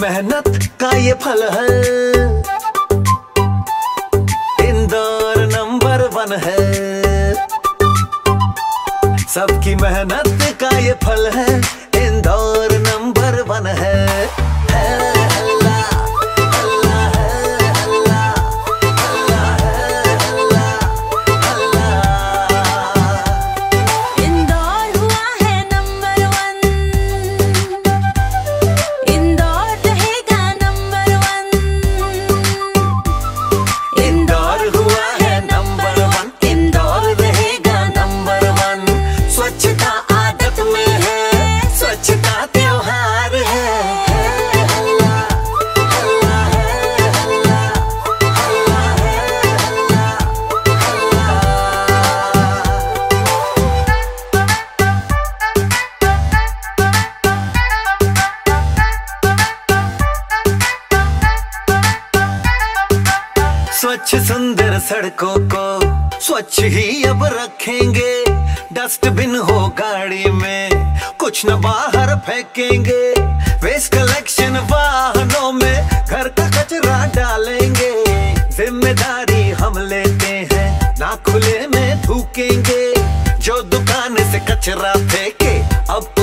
मेहनत का ये फल है, इंदौर नंबर 1 है। सबकी मेहनत का ये फल है, इंदौर नंबर 1 है। स्वच्छ सुंदर सड़कों को स्वच्छ ही अब रखेंगे, डस्टबिन हो गाड़ी में, कुछ न बाहर फेंकेंगे, वेस्ट कलेक्शन वाहनों में, घर का कचरा डालेंगे। जिम्मेदारी हम लेते हैं, ना खुले में थूकेंगे, जो दुकान से कचरा फेंके अब